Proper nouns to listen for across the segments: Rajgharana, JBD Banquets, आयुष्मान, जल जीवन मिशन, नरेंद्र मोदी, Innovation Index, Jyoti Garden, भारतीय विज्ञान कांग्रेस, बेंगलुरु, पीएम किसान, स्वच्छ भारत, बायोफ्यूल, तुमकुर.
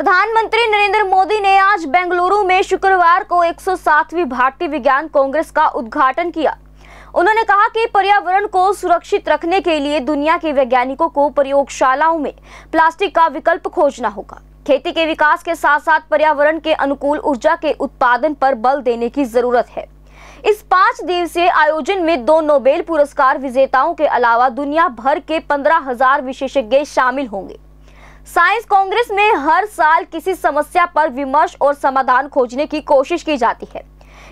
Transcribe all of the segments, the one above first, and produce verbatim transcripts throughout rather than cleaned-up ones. प्रधानमंत्री नरेंद्र मोदी ने आज बेंगलुरु में शुक्रवार को एक सौ सातवीं भारतीय विज्ञान कांग्रेस का उद्घाटन किया। उन्होंने कहा कि पर्यावरण को सुरक्षित रखने के लिए दुनिया के वैज्ञानिकों को प्रयोगशालाओं में प्लास्टिक का विकल्प खोजना होगा। खेती के विकास के साथ साथ पर्यावरण के अनुकूल ऊर्जा के उत्पादन पर बल देने की जरूरत है। इस पाँच दिवसीय आयोजन में दो नोबेल पुरस्कार विजेताओं के अलावा दुनिया भर के पंद्रह हजार विशेषज्ञ शामिल होंगे। साइंस कांग्रेस में हर साल किसी समस्या पर विमर्श और समाधान खोजने की कोशिश की जाती है।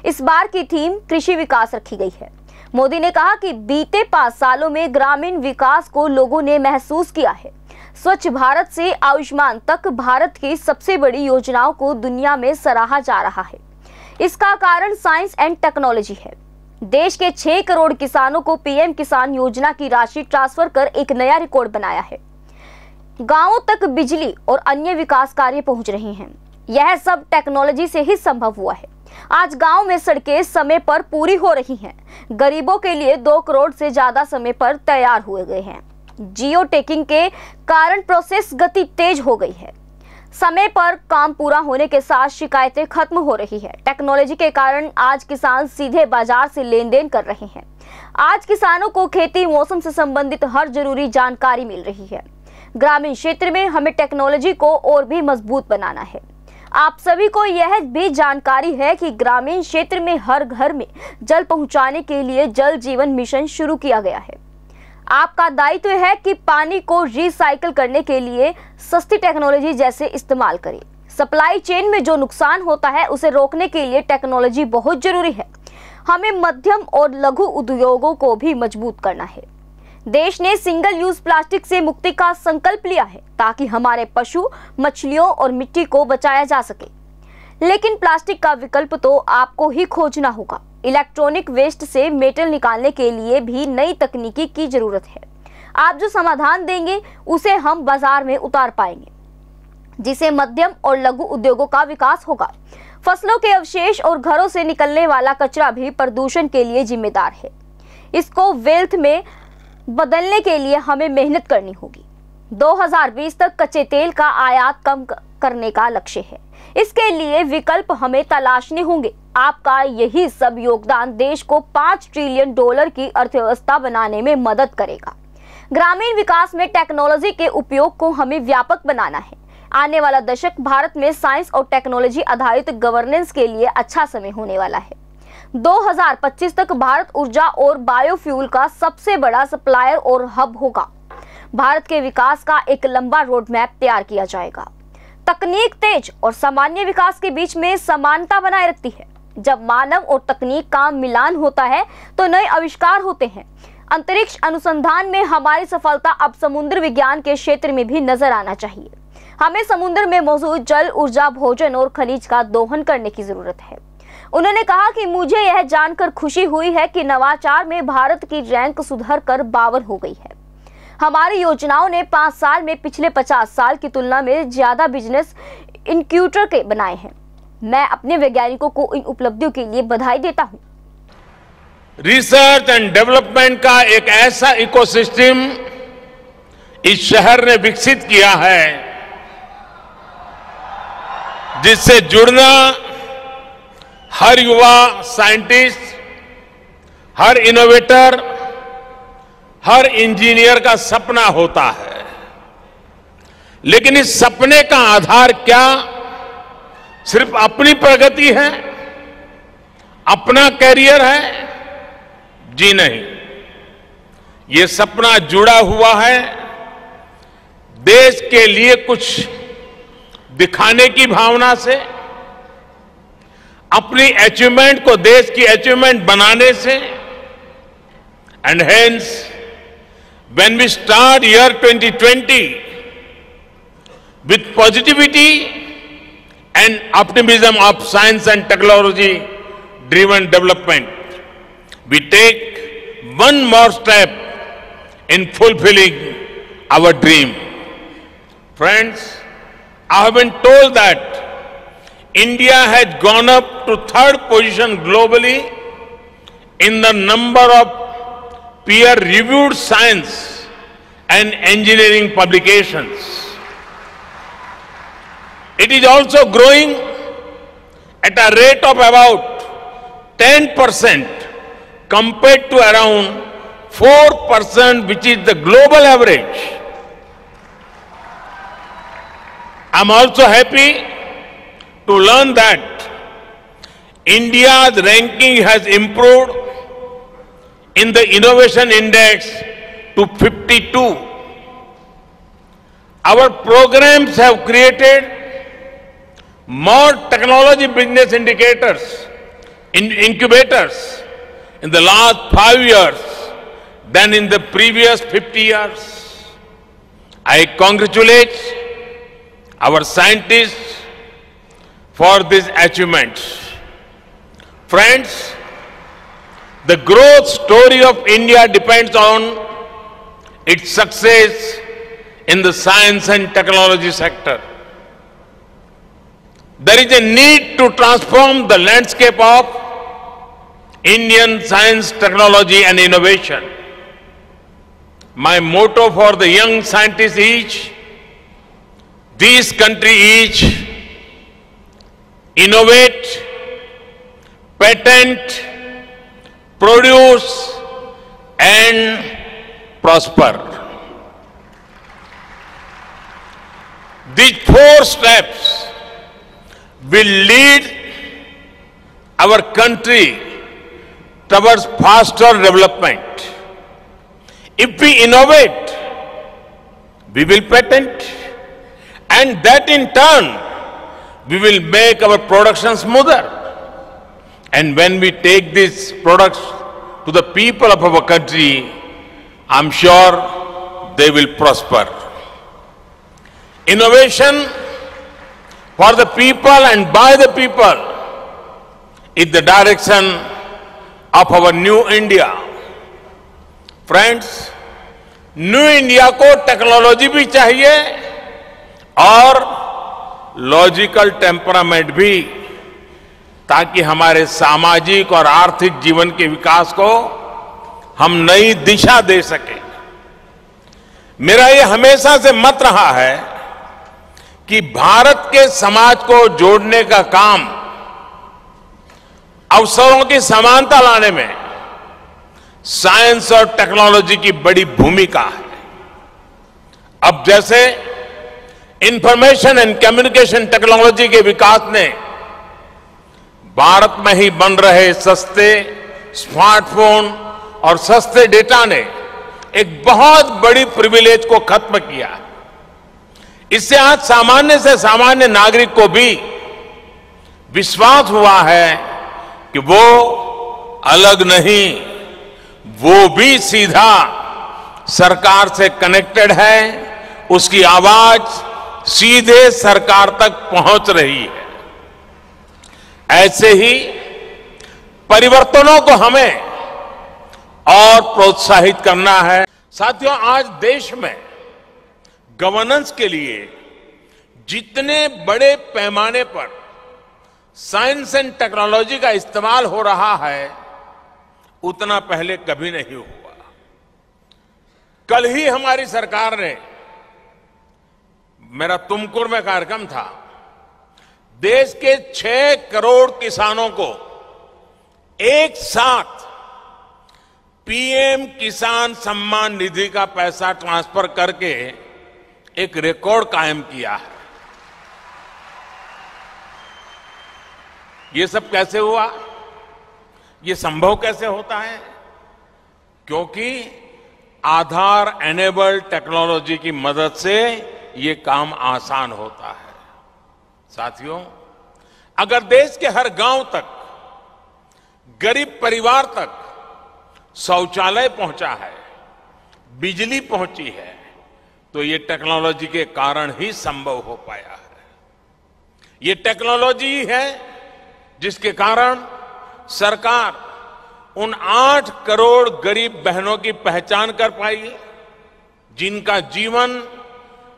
इस बार की थीम कृषि विकास रखी गई है। मोदी ने कहा कि बीते पाँच सालों में ग्रामीण विकास को लोगों ने महसूस किया है। स्वच्छ भारत से आयुष्मान तक भारत की सबसे बड़ी योजनाओं को दुनिया में सराहा जा रहा है। इसका कारण साइंस एंड टेक्नोलॉजी है। देश के छह करोड़ किसानों को पीएम किसान योजना की राशि ट्रांसफर कर एक नया रिकॉर्ड बनाया है। गांवों तक बिजली और अन्य विकास कार्य पहुंच रहे हैं। यह सब टेक्नोलॉजी से ही संभव हुआ है। आज गांव में सड़कें समय पर पूरी हो रही हैं। गरीबों के लिए दो करोड़ से ज्यादा समय पर तैयार हुए गए हैं। जियो टेकिंग के कारण प्रोसेस गति तेज हो गई है। समय पर काम पूरा होने के साथ शिकायतें खत्म हो रही है। टेक्नोलॉजी के कारण आज किसान सीधे बाजार से लेन देन कर रहे हैं। आज किसानों को खेती मौसम से संबंधित हर जरूरी जानकारी मिल रही है। ग्रामीण क्षेत्र में हमें टेक्नोलॉजी को और भी मजबूत बनाना है। आप सभी को यह भी जानकारी है कि ग्रामीण क्षेत्र में हर घर में जल पहुंचाने के लिए जल जीवन मिशन शुरू किया गया है। आपका दायित्व है कि पानी को रिसाइकल करने के लिए सस्ती टेक्नोलॉजी जैसे इस्तेमाल करें। सप्लाई चेन में जो नुकसान होता है उसे रोकने के लिए टेक्नोलॉजी बहुत जरूरी है। हमें मध्यम और लघु उद्योगों को भी मजबूत करना है। देश ने सिंगल यूज प्लास्टिक से मुक्ति का संकल्प लिया है ताकि हमारे पशु, मछलियों और मिट्टी को बचाया जा सके। लेकिन प्लास्टिक का विकल्प तो आपको ही खोजना होगा। इलेक्ट्रॉनिक वेस्ट से मेटल निकालने के लिए भी नई तकनीकी की जरूरत है। आप जो समाधान देंगे उसे हम बाजार में उतार पाएंगे, जिसे मध्यम और लघु उद्योगों का विकास होगा। फसलों के अवशेष और घरों से निकलने वाला कचरा भी प्रदूषण के लिए जिम्मेदार है। इसको वेल्थ में बदलने के लिए हमें मेहनत करनी होगी। दो हज़ार बीस तक कच्चे तेल का आयात कम करने का लक्ष्य है। इसके लिए विकल्प हमें तलाशने होंगे। आपका यही सब योगदान देश को पाँच ट्रिलियन डॉलर की अर्थव्यवस्था बनाने में मदद करेगा। ग्रामीण विकास में टेक्नोलॉजी के उपयोग को हमें व्यापक बनाना है। आने वाला दशक भारत में साइंस और टेक्नोलॉजी आधारित गवर्नेंस के लिए अच्छा समय होने वाला है। दो हज़ार पच्चीस तक भारत ऊर्जा और बायोफ्यूल का सबसे बड़ा सप्लायर और हब होगा। भारत के विकास का एक लंबा रोड मैप तैयार किया जाएगा। तकनीक तेज और सामान्य विकास के बीच में समानता बनाए रखती है। जब मानव और तकनीक का मिलान होता है तो नए आविष्कार होते हैं। अंतरिक्ष अनुसंधान में हमारी सफलता अब समुद्र विज्ञान के क्षेत्र में भी नजर आना चाहिए। हमें समुद्र में मौजूद जल, ऊर्जा, भोजन और खनिज का दोहन करने की जरूरत है। उन्होंने कहा कि मुझे यह जानकर खुशी हुई है कि नवाचार में भारत की रैंक सुधर कर बावन हो गई है। हमारी योजनाओं ने पाँच साल में पिछले पचास साल की तुलना में ज्यादा बिजनेस इनक्यूटर के बनाए हैं। मैं अपने वैज्ञानिकों को इन उपलब्धियों के लिए बधाई देता हूँ। रिसर्च एंड डेवलपमेंट का एक ऐसा इकोसिस्टम इस शहर ने विकसित किया है जिससे जुड़ना हर युवा साइंटिस्ट, हर इनोवेटर, हर इंजीनियर का सपना होता है। लेकिन इस सपने का आधार क्या सिर्फ अपनी प्रगति है, अपना कैरियर है? जी नहीं, ये सपना जुड़ा हुआ है देश के लिए कुछ दिखाने की भावना से, अपनी अचीवमेंट को देश की अचीवमेंट बनाने से। And hence when we start year twenty twenty With positivity and optimism of science and technology-driven development, we take one more step in fulfilling our dream. Friends, I have been told that India has gone up to third position globally in the number of peer-reviewed science and engineering publications. It is also growing at a rate of about ten percent compared to around four percent which is the global average. I am also happy to learn that India's ranking has improved in the Innovation Index to fifty-two. Our programs have created more technology business indicators, in incubators in the last five years than in the previous fifty years. I congratulate our scientists for these achievements. Friends, the growth story of India depends on its success in the science and technology sector. There is a need to transform the landscape of Indian science, technology and innovation. My motto for the young scientists is, this country is innovate, patent, produce and prosper. These four steps will lead our country towards faster development. If we innovate, we will patent, and that in turn we will make our production smoother. And when we take these products to the people of our country, I'm sure they will prosper. Innovation for the people and by the people is the direction of our new India. Friends, new India को technology भी चाहिए और logical temperament भी, ताकि हमारे सामाजिक और आर्थिक जीवन के विकास को हम नई दिशा दे सकें। मेरा ये हमेशा से मत रहा है कि भारत के समाज को जोड़ने का काम, अवसरों की समानता लाने में साइंस और टेक्नोलॉजी की बड़ी भूमिका है। अब जैसे इंफॉर्मेशन एंड कम्युनिकेशन टेक्नोलॉजी के विकास ने भारत में ही बन रहे सस्ते स्मार्टफोन और सस्ते डेटा ने एक बहुत बड़ी प्रिविलेज को खत्म किया है। इससे आज सामान्य से सामान्य नागरिक को भी विश्वास हुआ है कि वो अलग नहीं, वो भी सीधा सरकार से कनेक्टेड है, उसकी आवाज सीधे सरकार तक पहुंच रही है। ऐसे ही परिवर्तनों को हमें और प्रोत्साहित करना है। साथियों, आज देश में गवर्नेंस के लिए जितने बड़े पैमाने पर साइंस एंड टेक्नोलॉजी का इस्तेमाल हो रहा है, उतना पहले कभी नहीं हुआ। कल ही हमारी सरकार ने, मेरा तुमकुर में कार्यक्रम था, देश के छह करोड़ किसानों को एक साथ पीएम किसान सम्मान निधि का पैसा ट्रांसफर करके एक रिकॉर्ड कायम किया है। ये सब कैसे हुआ? ये संभव कैसे होता है? क्योंकि आधार एनेबल्ड टेक्नोलॉजी की मदद से ये काम आसान होता है। साथियों, अगर देश के हर गांव तक, गरीब परिवार तक शौचालय पहुंचा है, बिजली पहुंची है, तो ये टेक्नोलॉजी के कारण ही संभव हो पाया है। ये टेक्नोलॉजी है जिसके कारण सरकार उन आठ करोड़ गरीब बहनों की पहचान कर पाई, जिनका जीवन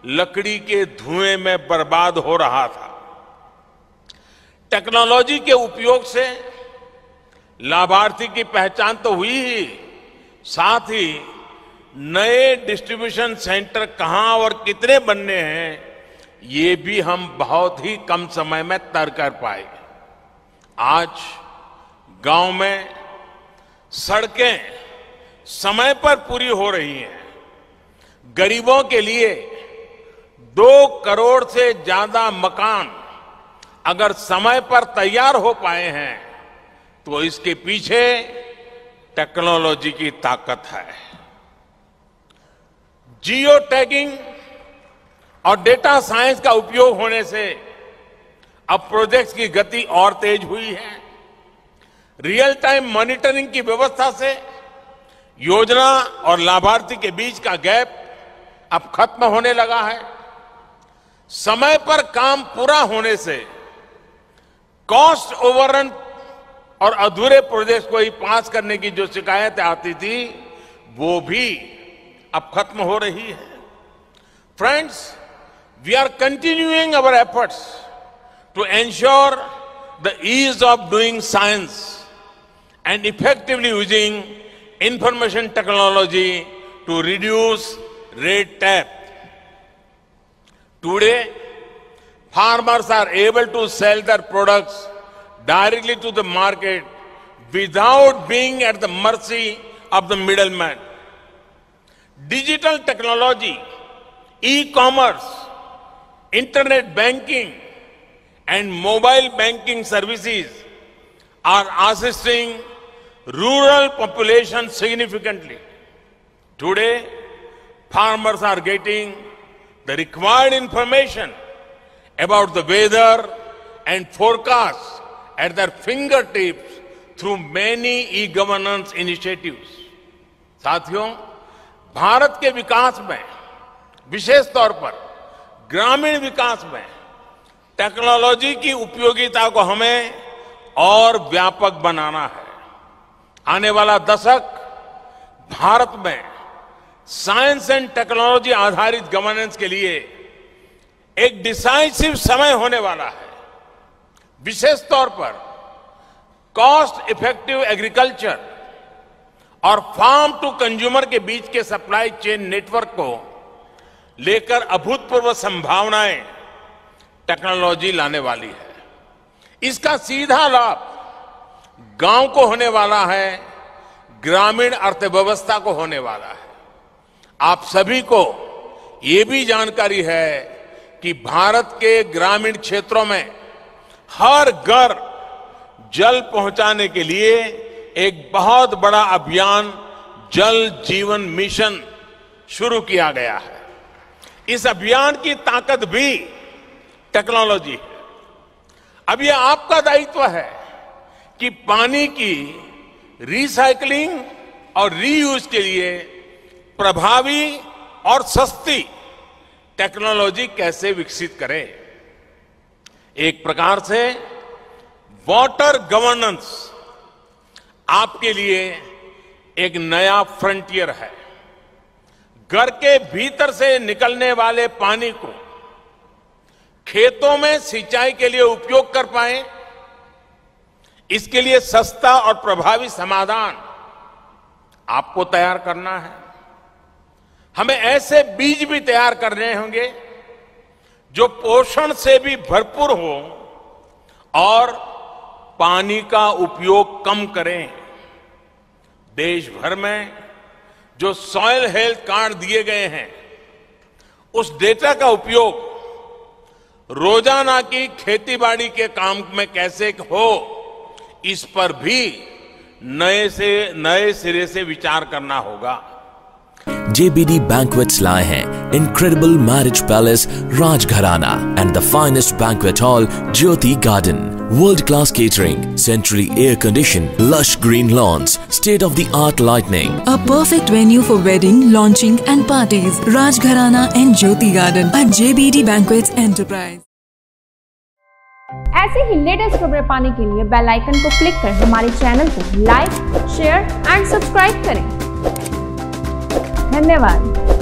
लकड़ी के धुएं में बर्बाद हो रहा था। टेक्नोलॉजी के उपयोग से लाभार्थी की पहचान तो हुई ही, साथ ही नए डिस्ट्रीब्यूशन सेंटर कहां और कितने बनने हैं, ये भी हम बहुत ही कम समय में तय कर पाए। आज गांव में सड़कें समय पर पूरी हो रही हैं। गरीबों के लिए दो करोड़ से ज्यादा मकान अगर समय पर तैयार हो पाए हैं तो इसके पीछे टेक्नोलॉजी की ताकत है। जियो टैगिंग और डेटा साइंस का उपयोग होने से अब प्रोजेक्ट्स की गति और तेज हुई है। रियल टाइम मॉनिटरिंग की व्यवस्था से योजना और लाभार्थी के बीच का गैप अब खत्म होने लगा है। समय पर काम पूरा होने से कॉस्ट ओवररन और अधूरे प्रोजेक्ट्स को ही पास करने की जो शिकायतें आती थी वो भी अब खत्म हो रही है। Friends, we are continuing our efforts to ensure the ease of doing science and effectively using information technology to reduce red tape. Today, farmers are able to sell their products directly to the market without being at the mercy of the middleman. Digital technology, e-commerce, internet banking, and mobile banking services are assisting rural population significantly. Today, farmers are getting the required information about the weather and forecast at their fingertips through many e-governance initiatives. साथियों, भारत के विकास में, विशेष तौर पर ग्रामीण विकास में technology की उपयोगिता को हमें और व्यापक बनाना है। आने वाला दशक भारत में साइंस एंड टेक्नोलॉजी आधारित गवर्नेंस के लिए एक डिसाइसिव समय होने वाला है। विशेष तौर पर कॉस्ट इफेक्टिव एग्रीकल्चर और फार्म टू कंज्यूमर के बीच के सप्लाई चेन नेटवर्क को लेकर अभूतपूर्व संभावनाएं टेक्नोलॉजी लाने वाली है। इसका सीधा लाभ गांव को होने वाला है, ग्रामीण अर्थव्यवस्था को होने वाला है। आप सभी को ये भी जानकारी है कि भारत के ग्रामीण क्षेत्रों में हर घर जल पहुंचाने के लिए एक बहुत बड़ा अभियान जल जीवन मिशन शुरू किया गया है। इस अभियान की ताकत भी टेक्नोलॉजी है। अब ये आपका दायित्व है कि पानी की रिसाइकलिंग और रीयूज के लिए प्रभावी और सस्ती टेक्नोलॉजी कैसे विकसित करें। एक प्रकार से वाटर गवर्नेंस आपके लिए एक नया फ्रंटियर है। घर के भीतर से निकलने वाले पानी को खेतों में सिंचाई के लिए उपयोग कर पाए, इसके लिए सस्ता और प्रभावी समाधान आपको तैयार करना है। हमें ऐसे बीज भी तैयार करने होंगे जो पोषण से भी भरपूर हो और पानी का उपयोग कम करें। देश भर में जो सॉयल हेल्थ कार्ड दिए गए हैं उस डेटा का उपयोग रोजाना की खेतीबाड़ी के काम में कैसे हो, इस पर भी नए से नए सिरे से विचार करना होगा। J B D Banquets लाए हैं Incredible Marriage Palace Rajgharana and the finest banquet hall Jyoti Garden. World-class catering, centrally air-conditioned, lush green lawns, state-of-the-art lighting. A perfect venue for wedding, launching and parties. Rajgharana and Jyoti Garden at J B D Banquets Enterprise. ऐसे ही latest खबरें पाने के लिए bell icon को click करें। हमारे channel को like, share and subscribe करें। धन्यवाद।